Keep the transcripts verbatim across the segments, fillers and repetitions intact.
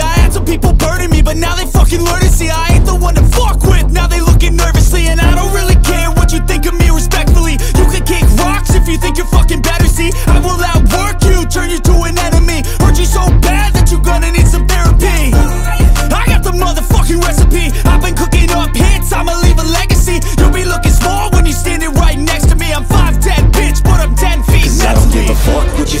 I had some people burning me, but now they fucking learn to see I ain't the one to fuck with, now they looking nervously. And I don't really care what you think of me, respectfully. You can kick rocks if you think you're fucking better, see? I will outwork you, turn you to an enemy. Hurt you so bad that you're gonna need some therapy. I got the motherfucking recipe. I've been cooking up hits, I'ma leave a legacy. You'll be looking small when you're standing right next to me. I'm five ten, bitch, but I'm ten feet next to me. Cause I don't give a fuck what you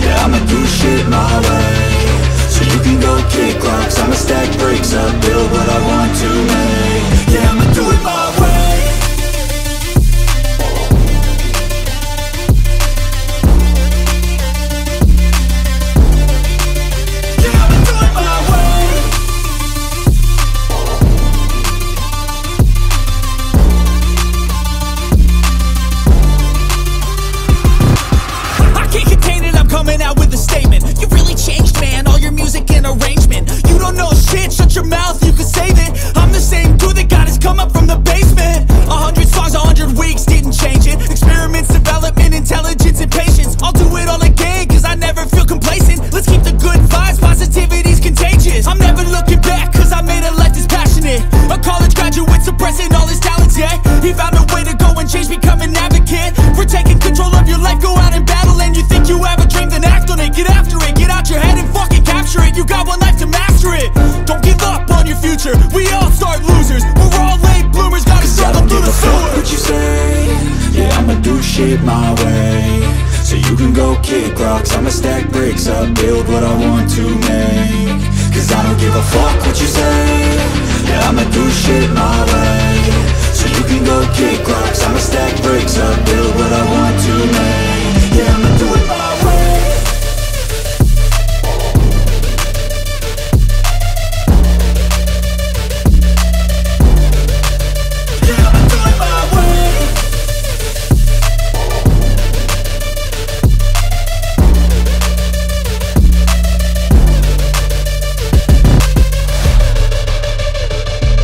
Yeah, I'ma do shit my way. So you can go kick rocks, I'ma stack bricks up, build what I want to make. Yeah, I'ma do it my way. My way, so you can go kick rocks, I'ma stack bricks up, build what I want to make. Cause I don't give a fuck what you say. Yeah, I'ma do shit my way. So you can go kick rocks,